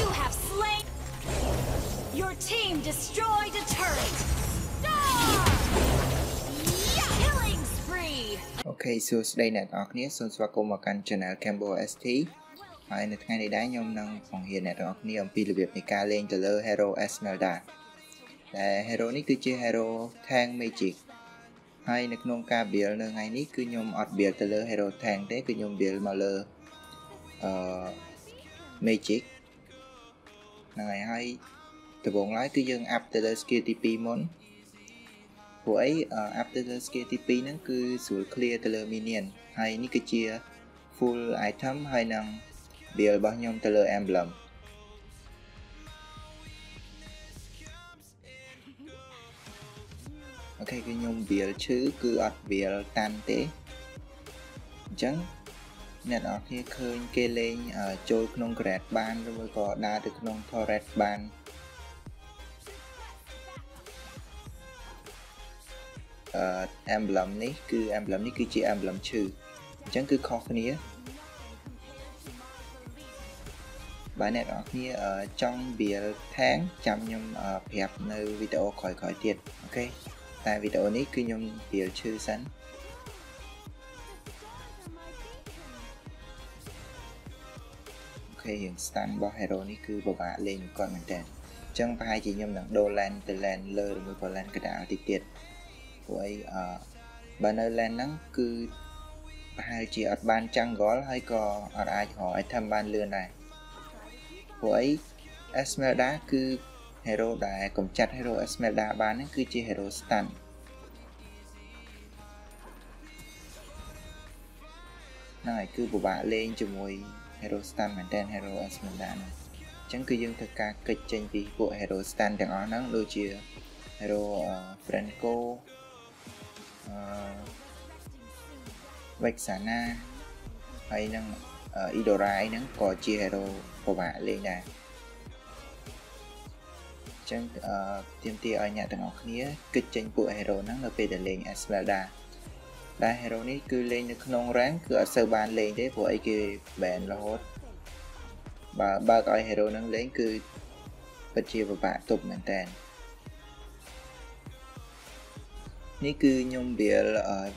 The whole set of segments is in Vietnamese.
You have slain. Your team destroyed a turret. Killing spree. Okay, so today net អរគុណសូមស្វាគមន៍មកកាន់ channel Campbell ST ហើយនៅថ្ងៃនេះដែរខ្ញុំនឹងបង្រៀនអ្នកទាំងអស់គ្នាអំពីរបៀបនៃការលេងទៅលើ Hero Esmeralda ដែល Hero នេះគឺជា Hero Tank Magic ហើយនៅក្នុងការ build នៅថ្ងៃនេះគឺខ្ញុំអត់ build ទៅលើ Hero Tank ទេគឺខ្ញុំ build មកលើ Magic ហ្នឹងហើយហើយដំបូងឡើយគឺយើង up ទៅលើ skill ទី 2 មុនព្រោះអី up ទៅលើ skill ទី 2 ហ្នឹងគឺស្រួល clear ទៅលើ minion ហើយនេះគឺជា full item ហើយនឹង build របស់ខ្ញុំទៅលើ emblem អូខេគឺខ្ញុំ build ឈឺគឺអត់ build តាន់ទេអញ្ចឹងអ្នកនរគ្នាឃើញគេលេង ចូលក្នុង grad បានឬក៏ដើរទៅក្នុង torrent បាន emblem នេះគឺ emblem នេះគឺជា emblem ឈឺអញ្ចឹងគឺខុសគ្នា បាទអ្នកនរគ្នាចង់ build tank ចាំខ្ញុំប្រាប់នៅវីដេអូក្រោយៗទៀត អូខេ តែវីដេអូនេះគឺខ្ញុំ build ឈឺសិន អូខេយើង stand របស់ hero នេះគឺពិបាកលេងគាត់មែនតើអញ្ចឹងប្រហែលជាខ្ញុំនឹងដូរ land ទៅ land លើឬក៏ land កណ្ដាលតិចទៀតព្រោះអីបើនៅ land ហ្នឹងគឺប្រហែលជាអត់បាន jungle ហើយក៏អត់អាចរក item បានលឿនដែរព្រោះអី Esmeralda គឺ hero ដែលកំចាត់ hero Esmeralda បានហ្នឹងគឺជា hero stand ហ្នឹងហើយគឺពិបាកលេងជាមួយ hero stand មែនតើ hero Esmeralda ហ្នឹងអញ្ចឹងគឺយើងធ្វើការគេចចេញពីពួក hero stand ទាំងអស់ហ្នឹងដូចជា hero Franco Vexana ហើយនឹង Idora ហ្នឹងក៏ជា hero ពិបាកលេងដែរ ចឹងទាមទារឲ្យអ្នកទាំងអស់គ្នាគេចចេញពួក hero ហ្នឹងនៅពេលដែលលេង Esmeralda ដែល hero នេះគឺលេងនៅក្នុង rank គឺអត់សូវបានលេងទេព្រោះអីគេ ban រហូតបើឲ្យ hero ហ្នឹងលេងគឺពិតជាពិបាកទប់មែនតើ នេះគឺខ្ញុំ build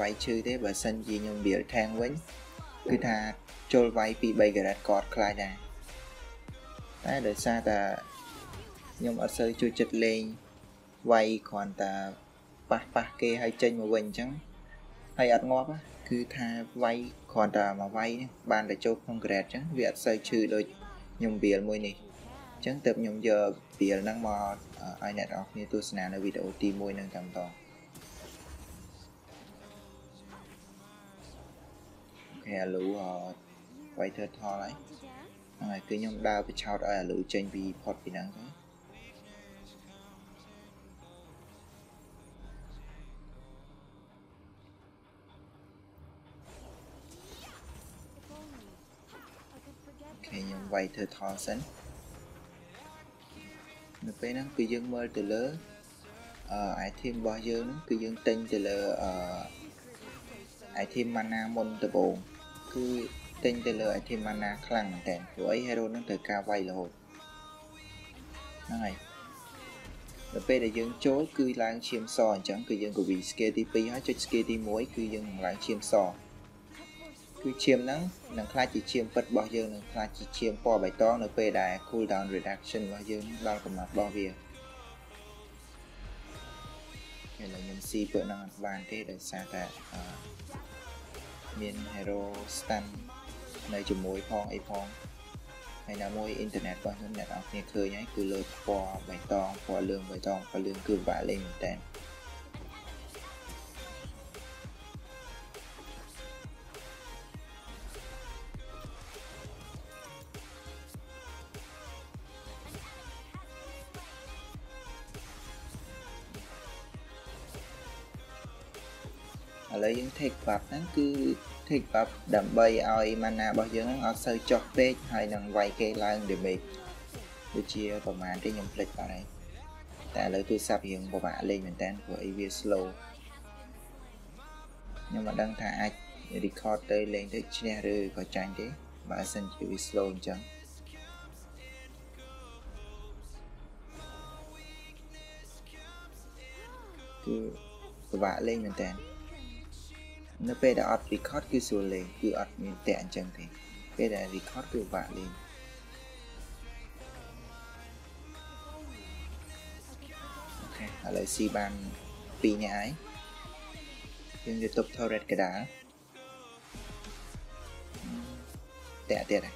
វាយឈឺទេបើសិនជាខ្ញុំ build tank វិញគឺថាចូលវាយពី 3 carat គាត់ខ្លាចដែរតែដោយសារតែ ខ្ញុំអត់សូវជួយចិត្តលេងវាយគ្រាន់តែប៉ះគេហើយចេញមកវិញអញ្ចឹងហើយអត់ងាប់គឺថាវាយគ្រាន់តែមកវាយនេះបានតែចូលក្នុង ខ្ញុំវាយធ្វើថលសិននៅពេលហ្នឹងគឺយើងមើលទៅលើ item របស់យើងហ្នឹងគឺយើងទិញទៅលើ item mana មុនដំបូងគឺទិញទៅលើ item mana ខ្លាំងមែនតើព្រោះអី hero ហ្នឹងត្រូវការវាយរហូតហ្នឹងហើយដល់ពេលដែលយើងចូលគឺឡើងឈាមសអញ្ចឹងគឺយើងកវី skill ទី 2 ហើយចុច skill ទី 1 គឺយើងឡើងឈាមស គឺឈាមហ្នឹងនឹងខ្លាចជាឈាមពិតរបស់យើងនឹងខ្លាចជាឈាមពណ៌បៃតងនៅពេលដែល cool down reduction របស់យើងដល់កម្រិតរបស់វាឥឡូវខ្ញុំ C ពើហ្នឹងអត់បានទេដោយសារតែមាន hero stand នៅជាមួយផងអីផងហើយណាមួយ internet របស់ខ្ញុំអ្នកនរគ្នាឃើញហើយគឺលើពណ៌បៃតងពណ៌លឿងគឺពិបាកលេងមែនតើ ឥឡូវយើង take buff ហ្នឹងគឺ take buff ដើម្បីឲ្យ mana របស់យើងហ្នឹងអត់សូវចុះពេកហើយនឹងវាយគេឡើង damage ដូចជាប្រមាណទេខ្ញុំភ្លេចបាត់ហើយតែឥឡូវទូរស័ព្ទយើងពិបាកលេងមែនតើព្រោះអីវា slow ខ្ញុំមិនដឹងថាអាច record ទៅលេងទៅឈ្នះឬក៏ចាញ់ទេ mã xanh chịu slow trắng. Cứ vạ lên mình tèn. Nó về đã ọt record cứ xua lên, cứ ọt mình tèn chẳng thế. Về đã record cứ vạ lên. Ok, lại xì bàn pì nhà ấy. Nhưng YouTube turret cái đá. Tẹt tẹt này.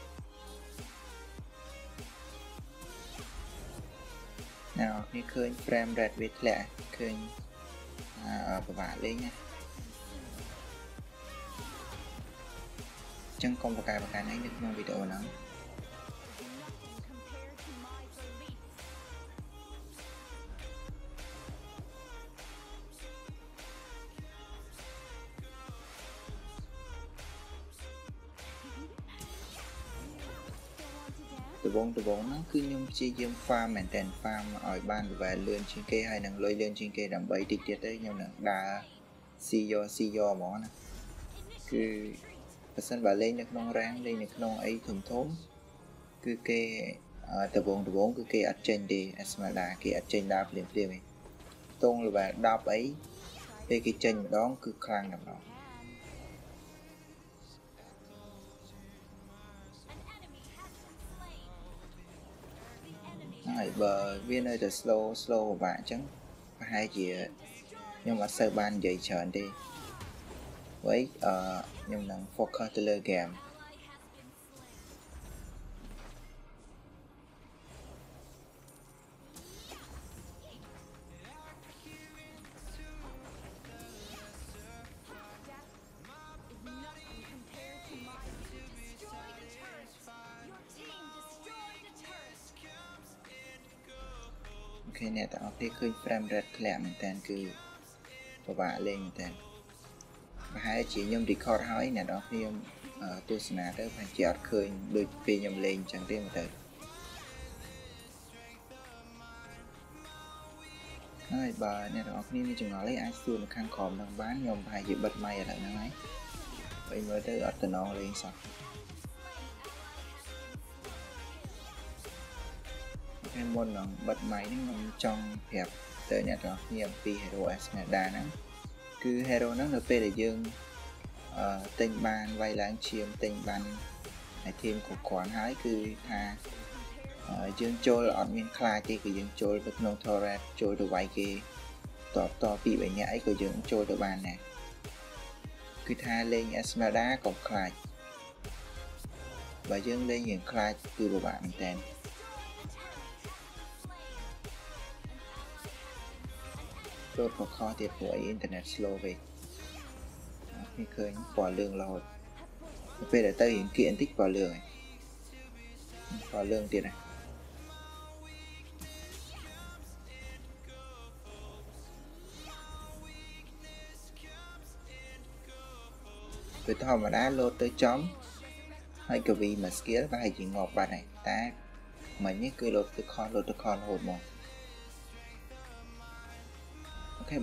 Nào, cái khơi frame rate với lẹ khơi vả lên nha. Chẳng công và cái này được trong video lắm. Từ bốn nó cứ nhung chi dương pha mảnh tèn pha mà ỏi ban và lươn trên cây hay năng lôi lươn trên cây đầm bấy tít tít đấy nhau nè đà si do mỏ nè cứ person bà lên được non rang lên được non ấy thùng thốn cứ cây từ bốn cứ cây ở trên đi Esmeralda cây ở trên đáp liền liền này tôn là bà đáp ấy đây cái trên đón cứ khang nằm đó. Bờ viên ơi là slow và chẳng hai gì nhưng mà sơ ban dậy trở đi với nhưng là focus tele game khi nè tạo cái khơi frame rate lẹ mình tên cứ vạ lên mình tên hai chị nhung record hỏi nè đó khi ông tôi xin á tới phải chẹt khơi đôi phi nhung lên chẳng tiếc một từ nói bà nè đó khi mình chừng nói lấy ai xưa mà khang khòm đang bán nhung hai chị bật may ở lại nó ấy vậy mới tới ở từ non lên xong. Em muốn nó bật máy nhưng trong hẹp tới nhà đó nhiệm vì Hero Esmeralda nó cứ Hero nó nộp để dương tình bàn vay lãng chiếm tình bàn này thêm của quán hái cứ tha dương trôi ở miền khai thì cứ dương trôi được nông thorat trôi được vài kia to bị bệnh nhãi của dương trôi được bàn này cứ tha lên Esmeralda còn khai và dương lên những khai từ bộ bạn tên đốt một kho tiệt của internet slow về khi khơi quả lương là hồi về để tao hiện kiện tích quả lương này quả lương tiền này từ thò mà đã lột tới chóm hay kiểu vì mà skill và hay chỉ ngọc bà này ta mình nhé cứ lột từ kho hồi một. Ok,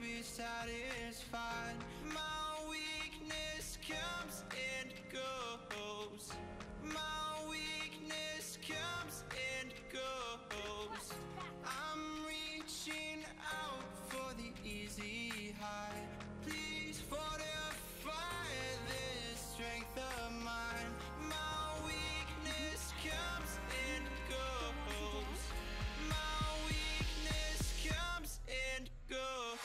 be satisfied. My weakness comes and goes. My weakness comes and goes. I'm reaching out for the easy high. Please fortify this strength of mine. My weakness comes and goes. My weakness comes and goes.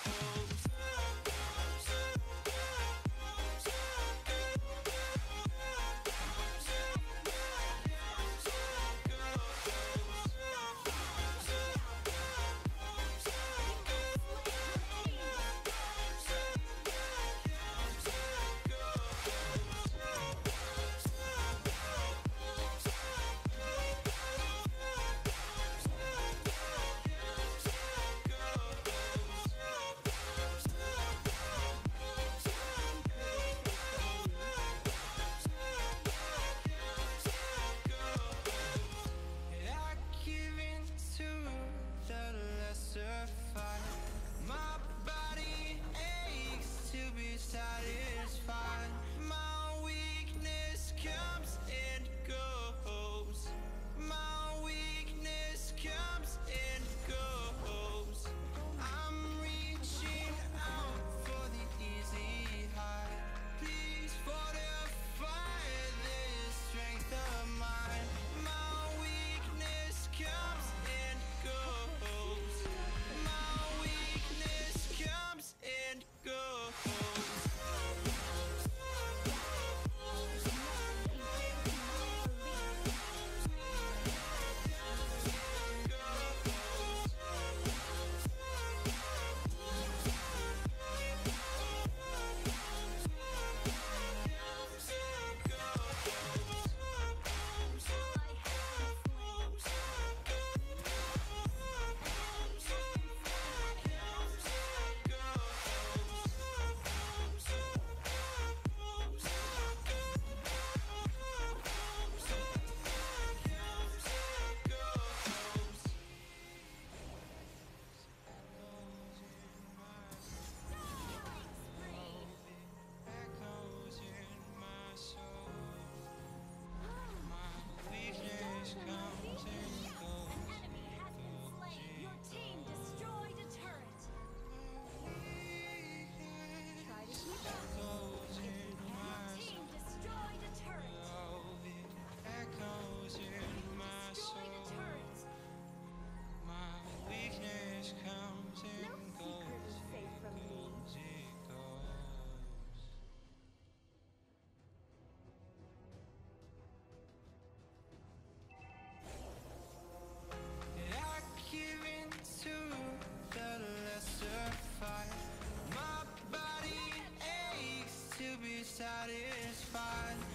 My body aches to be satisfied. My weakness comes and goes. My weakness comes and goes. I'm reaching out for the easy high. Please fortify this strength of mine. My weakness comes and goes. My weakness comes and goes. My body aches to be satisfied.